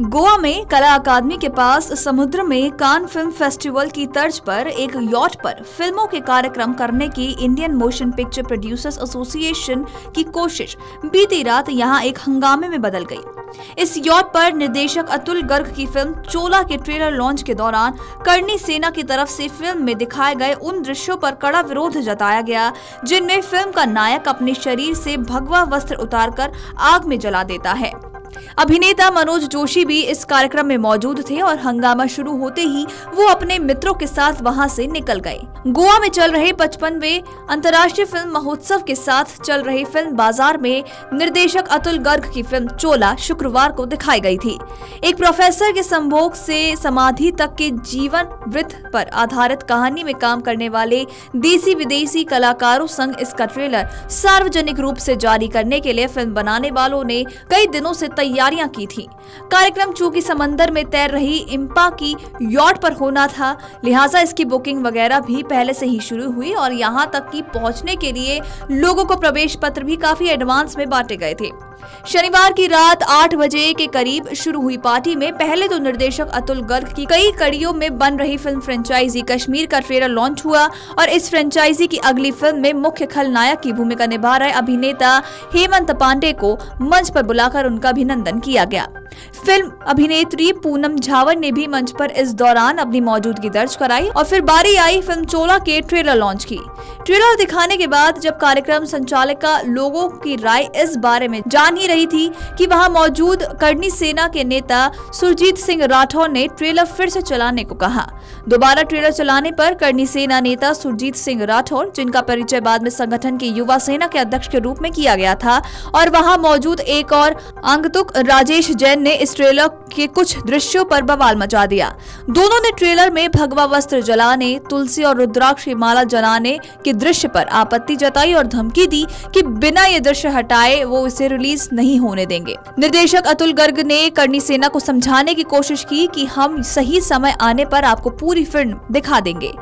गोवा में कला अकादमी के पास समुद्र में कान फिल्म फेस्टिवल की तर्ज पर एक यॉट पर फिल्मों के कार्यक्रम करने की Indian motion picture producers association की कोशिश बीती रात यहां एक हंगामे में बदल गई। इस यॉट पर निर्देशक अतुल गर्ग की फिल्म चोला के ट्रेलर लॉन्च के दौरान करणी सेना की तरफ से फिल्म में दिखाए गए उन दृश्यों पर कड़ा विरोध जताया गया जिनमें फिल्म का नायक अपने शरीर से भगवा वस्त्र उतारकर आग में जला देता है। अभिनेता मनोज जोशी भी इस कार्यक्रम में मौजूद थे और हंगामा शुरू होते ही वो अपने मित्रों के साथ वहां से निकल गए। गोवा में चल रहे 55वें अंतर्राष्ट्रीय फिल्म महोत्सव के साथ चल रहे फिल्म बाजार में निर्देशक अतुल गर्ग की फिल्म चोला शुक्रवार को दिखाई गई थी। एक प्रोफेसर के संभोग से समाधि तक के जीवन वृत्त पर आधारित कहानी में काम करने वाले देसी विदेशी कलाकारों संग इसका ट्रेलर सार्वजनिक रूप से जारी करने के लिए फिल्म बनाने वालों ने कई दिनों से तैयारियां की थी। कार्यक्रम चूंकि समंदर में तैर रही इम्पा की यॉट पर होना था, लिहाजा इसकी बुकिंग वगैरह भी पहले से ही शुरू हुई और यहां तक कि पहुंचने के लिए लोगों को प्रवेश पत्र भी काफी एडवांस में बांटे गए थे। शनिवार की रात 8 बजे के करीब शुरू हुई पार्टी में पहले तो निर्देशक अतुल गर्ग की कई कड़ियों में बन रही फिल्म फ्रेंचाइजी कश्मीर का फ्रेमर लॉन्च हुआ और इस फ्रेंचाइजी की अगली फिल्म में मुख्य खलनायक की भूमिका निभा रहे अभिनेता हेमंत पांडे को मंच पर बुलाकर उनका अभिनंदन किया गया। फिल्म अभिनेत्री पूनम झावर ने भी मंच पर इस दौरान अपनी मौजूदगी दर्ज कराई और फिर बारी आई फिल्म चोला के ट्रेलर लॉन्च की। ट्रेलर दिखाने के बाद जब कार्यक्रम संचालिका लोगों की राय इस बारे में जान ही रही थी कि वहां मौजूद करणी सेना के नेता सुरजीत सिंह राठौर ने ट्रेलर फिर से चलाने को कहा। दोबारा ट्रेलर चलाने पर करणी सेना नेता सुरजीत सिंह राठौर, जिनका परिचय बाद में संगठन की युवा सेना के अध्यक्ष के रूप में किया गया था, और वहाँ मौजूद एक और अंगतुक राजेश जैन ने इस ट्रेलर के कुछ दृश्यों पर बवाल मचा दिया। दोनों ने ट्रेलर में भगवा वस्त्र जलाने, तुलसी और रुद्राक्ष की माला जलाने के दृश्य पर आपत्ति जताई और धमकी दी कि बिना ये दृश्य हटाए वो इसे रिलीज नहीं होने देंगे। निर्देशक अतुल गर्ग ने करणी सेना को समझाने की कोशिश की कि हम सही समय आने पर आपको पूरी फिल्म दिखा देंगे।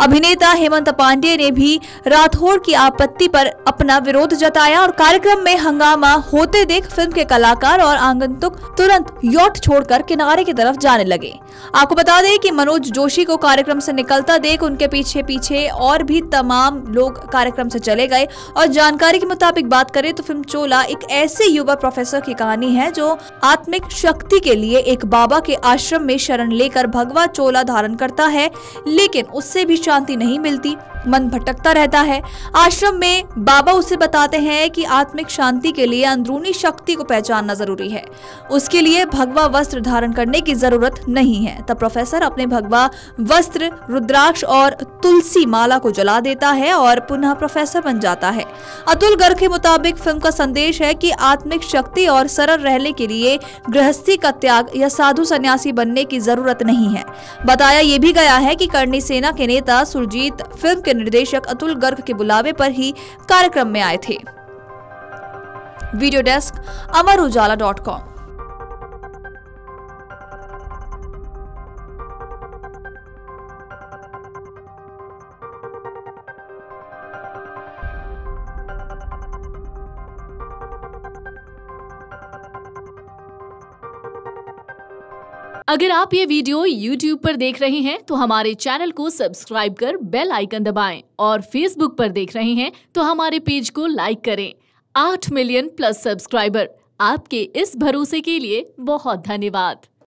अभिनेता हेमंत पांडे ने भी राठौर की आपत्ति पर अपना विरोध जताया और कार्यक्रम में हंगामा होते देख फिल्म के कलाकार और आगंतुक तुरंत यॉट छोड़कर किनारे की तरफ जाने लगे। आपको बता दें कि मनोज जोशी को कार्यक्रम से निकलता देख उनके पीछे पीछे और भी तमाम लोग कार्यक्रम से चले गए और जानकारी के मुताबिक बात करें तो फिल्म चोला एक ऐसे युवा प्रोफेसर की कहानी है जो आत्मिक शक्ति के लिए एक बाबा के आश्रम में शरण लेकर भगवा चोला धारण करता है, लेकिन उससे भी शांति नहीं मिलती, मन भटकता रहता है। आश्रम में बाबा उसे बताते हैं कि आत्मिक शांति के लिए अंदरूनी शक्ति को पहचानना जरूरी है, उसके लिए भगवा वस्त्र धारण करने की जरूरत नहीं है। तब प्रोफेसर अपने भगवा वस्त्र, रुद्राक्ष और तुलसी माला को जला देता है और पुनः प्रोफेसर बन जाता है। अतुल गर्ग के मुताबिक फिल्म का संदेश है कि आत्मिक शक्ति और सरल रहने के लिए गृहस्थी का त्याग या साधु सन्यासी बनने की जरूरत नहीं है। बताया यह भी गया है कि करणी सेना के नेता सुरजीत फिल्म के निर्देशक अतुल गर्ग के बुलावे पर ही कार्यक्रम में आए थे। Video desk amarujala.com। अगर आप ये वीडियो YouTube पर देख रहे हैं तो हमारे चैनल को सब्सक्राइब कर बेल आइकन दबाएं और Facebook पर देख रहे हैं तो हमारे पेज को लाइक करें। 8 मिलियन+ सब्सक्राइबर, आपके इस भरोसे के लिए बहुत धन्यवाद।